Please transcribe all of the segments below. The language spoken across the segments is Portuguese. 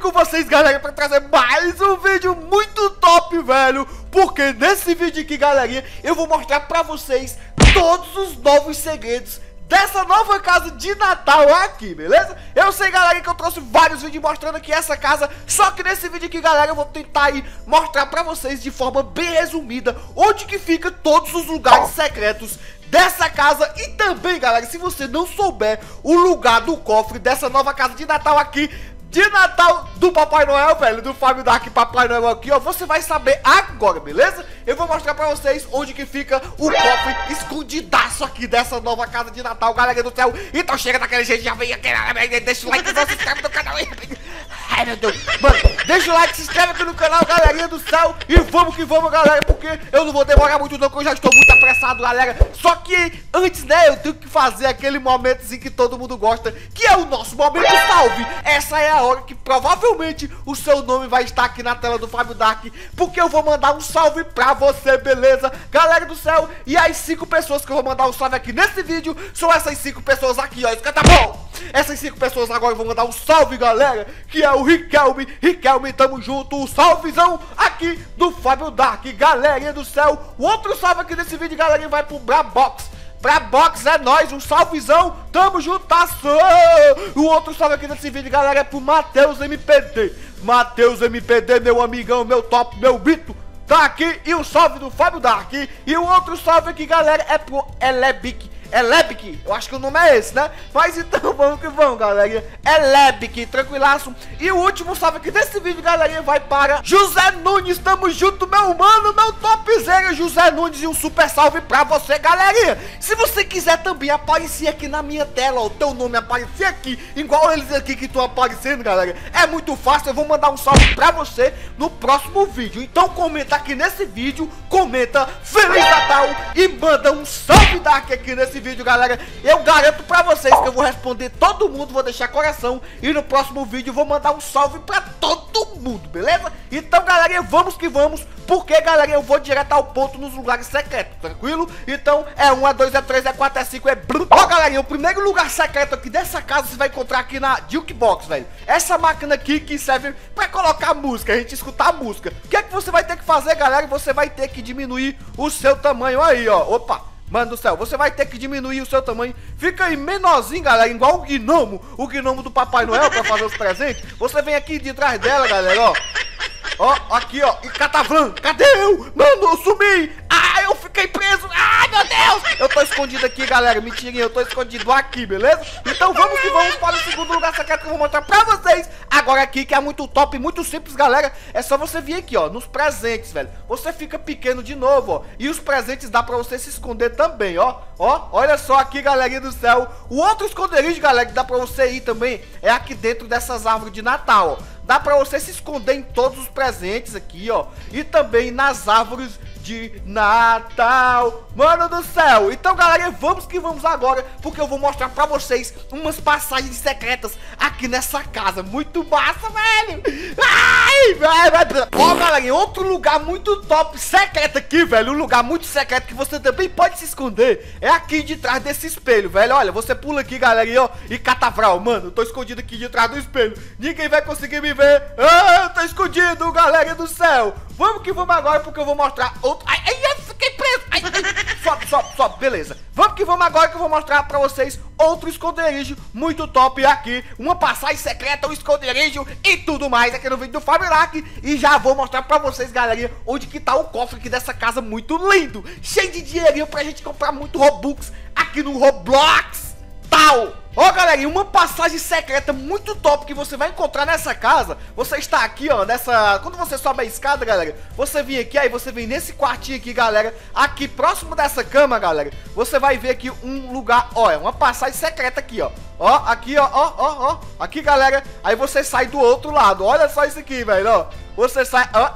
com vocês, galera, pra trazer mais um vídeo muito top, velho. Porque nesse vídeo aqui, galerinha, eu vou mostrar pra vocês todos os novos segredos dessa nova casa de Natal aqui, beleza? Eu sei, galera, que eu trouxe vários vídeos mostrando aqui essa casa, só que nesse vídeo aqui, galera, eu vou tentar aí mostrar pra vocês de forma bem resumida onde que fica todos os lugares secretos dessa casa. E também, galera, se você não souber o lugar do cofre dessa nova casa de Natal aqui, de Natal do Papai Noel, velho, do Fábio Darck Papai Noel aqui, ó, você vai saber agora, beleza? Eu vou mostrar pra vocês onde que fica o cofre escondidaço aqui dessa nova casa de Natal, galera do céu. Então chega daquele jeito, já vem aqui, deixa o like, se inscreve no canal. Ai, meu Deus, mano, deixa o like, se inscreve aqui no canal, galerinha do céu. E vamos que vamos, galera, porque eu não vou demorar muito não, que eu já estou muito apressado, galera. Só que antes, né, eu tenho que fazer aquele momentozinho que todo mundo gosta, que é o nosso momento salve. Essa é a hora que provavelmente o seu nome vai estar aqui na tela do Fábio Darck, porque eu vou mandar um salve pra você, beleza? Galera do céu, e as 5 pessoas que eu vou mandar um salve aqui nesse vídeo são essas 5 pessoas aqui, ó, isso que tá bom! Essas 5 pessoas agora vão mandar um salve, galera, que é o Riquelme. Riquelme, tamo junto, um salvezão aqui do Fábio Darck, galerinha do céu. O outro salve aqui nesse vídeo, galera, vai pro Brabox. Brabox é nóis, um salvezão, tamo juntasso. O outro salve aqui nesse vídeo, galera, é pro Matheus MPD. Matheus MPD, meu amigão, meu top, meu bito, tá aqui. E um salve do Fábio Darck. E o outro salve aqui, galera, é pro Elebic. Elebic, eu acho que o nome é esse, né? Mas então vamos que vamos, galerinha. Elebic, tranquilaço. E o último salve aqui desse vídeo, galerinha, vai para José Nunes. Tamo junto, meu mano, meu topzera José Nunes, e um super salve pra você, galerinha. Se você quiser também aparecer aqui na minha tela, ó, o teu nome aparecer aqui, igual eles aqui que estão aparecendo, galera, é muito fácil. Eu vou mandar um salve pra você no próximo vídeo. Então comenta aqui nesse vídeo, comenta Feliz Natal e manda um salve Dark aqui nesse vídeo, galera. Eu garanto pra vocês que eu vou responder todo mundo, vou deixar coração, e no próximo vídeo vou mandar um salve pra todo mundo, beleza? Então, galera, vamos que vamos, porque, galera, eu vou direto ao ponto nos lugares secretos, tranquilo? Então, é 1, é 2, é 3, é 4, é 5, é... Ó, galerinha, o primeiro lugar secreto aqui dessa casa você vai encontrar aqui na Duke Box, velho. Essa máquina aqui que serve pra colocar música, a gente escutar a música. O que é que você vai ter que fazer, galera? Você vai ter que diminuir o seu tamanho aí, ó. Opa! Mano do céu, você vai ter que diminuir o seu tamanho. Fica aí menorzinho, galera, igual o gnomo do Papai Noel pra fazer os presentes. Você vem aqui de trás dela, galera, ó. Ó, aqui, ó. E Catavan, cadê eu? Mano, eu sumi. Ah, eu fiquei preso. Ai, meu Deus. Eu tô escondido aqui, galera. Mentirinha, eu tô escondido aqui, beleza? Então vamos que vamos para o segundo lugar secreto que eu vou mostrar pra vocês agora aqui, que é muito top, muito simples, galera. É só você vir aqui, ó, nos presentes, velho. Você fica pequeno de novo, ó. E os presentes dá pra você se esconder também, ó. Ó, olha só aqui, galerinha do céu. O outro esconderijo, galera, que dá pra você ir também é aqui dentro dessas árvores de Natal, ó. Dá pra você se esconder em todos os presentes aqui, ó. E também nas árvores de Natal. Mano do céu. Então, galera, vamos que vamos agora, porque eu vou mostrar pra vocês umas passagens secretas aqui nessa casa. Muito massa, velho. Ó, galera, outro lugar muito top secreto aqui, velho. Um lugar muito secreto que você também pode se esconder é aqui de trás desse espelho, velho. Olha, você pula aqui, galera, e ó, e catavral. Mano, eu tô escondido aqui de trás do espelho. Ninguém vai conseguir me ver. Ah, eu tô escondido, galera do céu. Vamos que vamos agora, porque eu vou mostrar outro... Ai, ai, fiquei preso. Ai, ai. Sobe, sobe, sobe, beleza. Vamos que vamos agora, que eu vou mostrar pra vocês outro esconderijo muito top aqui. Uma passagem secreta, um esconderijo e tudo mais aqui no vídeo do Fábio Darck. E já vou mostrar pra vocês, galerinha, onde que tá o cofre aqui dessa casa muito lindo, cheio de dinheirinho pra gente comprar muito Robux aqui no Roblox. Tal! Ó, galera, uma passagem secreta muito top que você vai encontrar nessa casa. Você está aqui, ó, nessa... Quando você sobe a escada, galera, você vem aqui, aí você vem nesse quartinho aqui, galera. Aqui, próximo dessa cama, galera, você vai ver aqui um lugar, ó, é uma passagem secreta aqui, ó. Ó, aqui, ó, ó, ó, ó. Aqui, galera, aí você sai do outro lado. Olha só isso aqui, velho, ó. Você sai... Ó,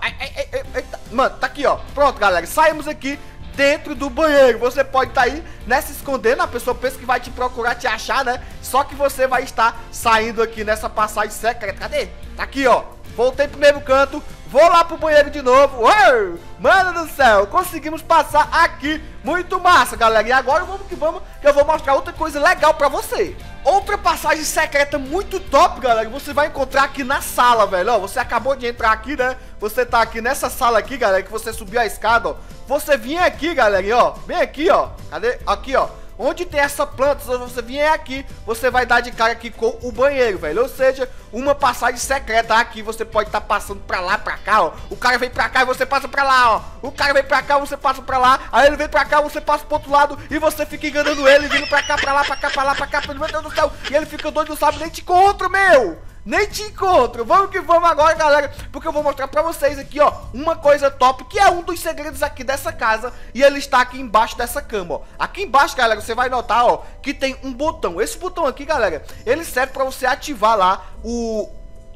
mano, tá aqui, ó. Pronto, galera, saímos aqui dentro do banheiro. Você pode estar aí, né, se escondendo, a pessoa pensa que vai te procurar, te achar, né? Só que você vai estar saindo aqui nessa passagem secreta. Cadê? Tá aqui, ó. Voltei pro mesmo canto. Vou lá pro banheiro de novo. Uou! Mano do céu, conseguimos passar aqui. Muito massa, galera. E agora vamos que eu vou mostrar outra coisa legal pra você. Outra passagem secreta muito top, galera, você vai encontrar aqui na sala, velho. Ó, você acabou de entrar aqui, né? Você tá aqui nessa sala aqui, galera, que você subiu a escada, ó. Você vinha aqui, galera, ó. Vem aqui, ó. Cadê? Aqui, ó. Onde tem essa planta, se você vier aqui, você vai dar de cara aqui com o banheiro, velho. Ou seja, uma passagem secreta aqui, você pode estar passando pra lá, pra cá, ó. O cara vem pra cá e você passa pra lá, ó. O cara vem pra cá, você passa pra lá. Aí ele vem pra cá, você passa pro outro lado e você fica enganando ele, vindo pra cá, pra lá, pra cá, pra lá, pra cá. Meu Deus do céu. E ele fica doido, não sabe, nem te encontro, meu. Nem te encontro, vamos que vamos agora, galera, porque eu vou mostrar pra vocês aqui, ó, uma coisa top, que é um dos segredos aqui dessa casa, e ele está aqui embaixo dessa cama, ó. Aqui embaixo, galera, você vai notar, ó, que tem um botão. Esse botão aqui, galera, ele serve pra você ativar lá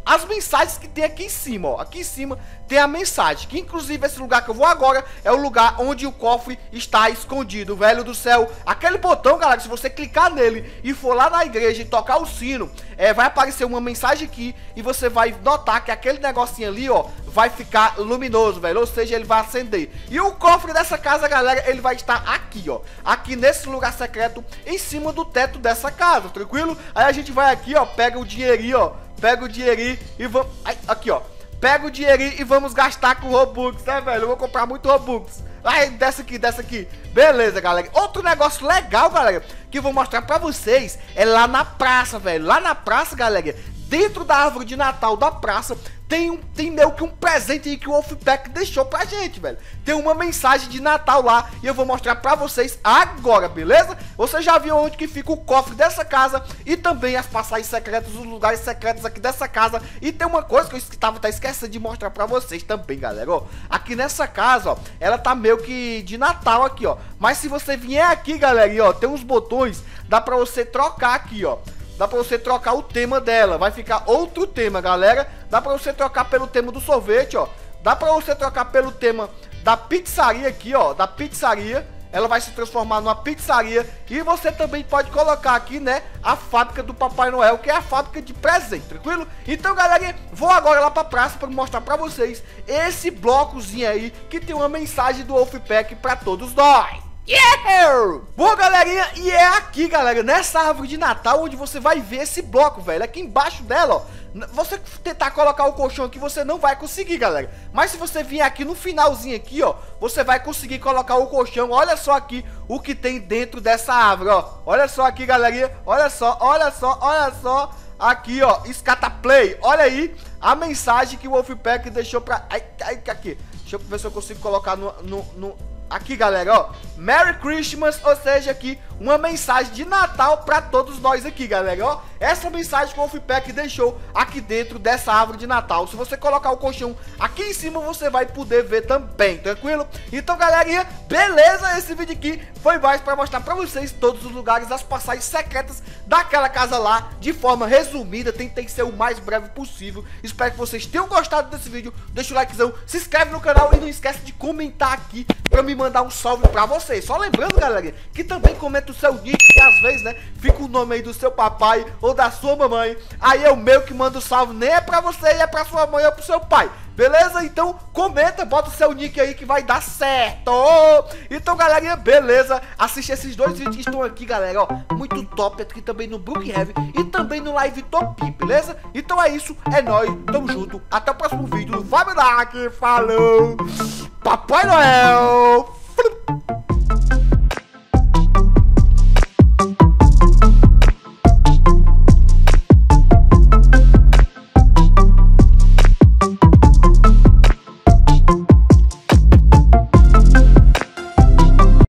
as mensagens que tem aqui em cima, ó. Aqui em cima tem a mensagem, que inclusive esse lugar que eu vou agora é o lugar onde o cofre está escondido, velho do céu. Aquele botão, galera, se você clicar nele e for lá na igreja e tocar o sino, vai aparecer uma mensagem aqui e você vai notar que aquele negocinho ali, ó, vai ficar luminoso, velho, ou seja, ele vai acender. E o cofre dessa casa, galera, ele vai estar aqui, ó, aqui nesse lugar secreto, em cima do teto dessa casa, tranquilo? Aí a gente vai aqui, ó, pega o dinheirinho, ó. Pega o dinheirinho e vamos... Aqui, ó. Pega o dinheirinho e vamos gastar com Robux, né, velho? Eu vou comprar muito Robux. Ai, desce aqui, desce aqui. Beleza, galera. Outro negócio legal, galera, que eu vou mostrar pra vocês é lá na praça, velho. Lá na praça, galera, dentro da árvore de Natal da praça, tem meio que um presente aí que o Wolfpack deixou pra gente, velho. Tem uma mensagem de Natal lá e eu vou mostrar pra vocês agora, beleza? Você já viu onde que fica o cofre dessa casa e também as passagens secretas, os lugares secretos aqui dessa casa. E tem uma coisa que eu estava até esquecendo de mostrar pra vocês também, galera, ó. Aqui nessa casa, ó, ela tá meio que de Natal aqui, ó. Mas se você vier aqui, galera, e, ó, tem uns botões, dá pra você trocar aqui, ó. Dá pra você trocar o tema dela, vai ficar outro tema, galera. Dá pra você trocar pelo tema do sorvete, ó. Dá pra você trocar pelo tema da pizzaria aqui, ó. Da pizzaria, ela vai se transformar numa pizzaria. E você também pode colocar aqui, né, a fábrica do Papai Noel, que é a fábrica de presente, tranquilo? Então, galerinha, vou agora lá pra praça pra mostrar pra vocês esse blocozinho aí, que tem uma mensagem do Wolfpack pra todos nós. Yeah! Bom, galerinha, e é aqui, galera, nessa árvore de Natal onde você vai ver esse bloco, velho. Aqui embaixo dela, ó, você tentar colocar o colchão aqui, você não vai conseguir, galera. Mas se você vir aqui no finalzinho aqui, ó, você vai conseguir colocar o colchão. Olha só aqui o que tem dentro dessa árvore, ó. Olha só aqui, galerinha, olha só, olha só, olha só. Aqui, ó, Escata Play, olha aí a mensagem que o Wolfpack deixou pra... aqui, deixa eu ver se eu consigo colocar Aqui, galera, ó, Merry Christmas, ou seja, aqui, uma mensagem de Natal pra todos nós aqui, galera, ó. Essa mensagem que o Wolfpack deixou aqui dentro dessa árvore de Natal. Se você colocar o colchão aqui em cima, você vai poder ver também, tranquilo? Então, galerinha, beleza? Esse vídeo aqui foi mais pra mostrar pra vocês todos os lugares, as passagens secretas daquela casa lá, de forma resumida. Tentei ser o mais breve possível. Espero que vocês tenham gostado desse vídeo. Deixa o likezão, se inscreve no canal e não esquece de comentar aqui pra me mandar um salve pra vocês. Só lembrando, galera, que também comenta o seu nick, que às vezes, né, fica o nome aí do seu papai ou da sua mamãe. Aí eu meio que mando salve, nem é pra você, é pra sua mãe ou pro seu pai. Beleza? Então comenta, bota o seu nick aí que vai dar certo. Então, galerinha, beleza? Assiste esses dois vídeos que estão aqui, galera, ó. Muito top, aqui também no Brookhaven e também no Live Top, beleza? Então é isso, é nóis, tamo junto. Até o próximo vídeo do Fábio Darck. Falou! Papai Noel!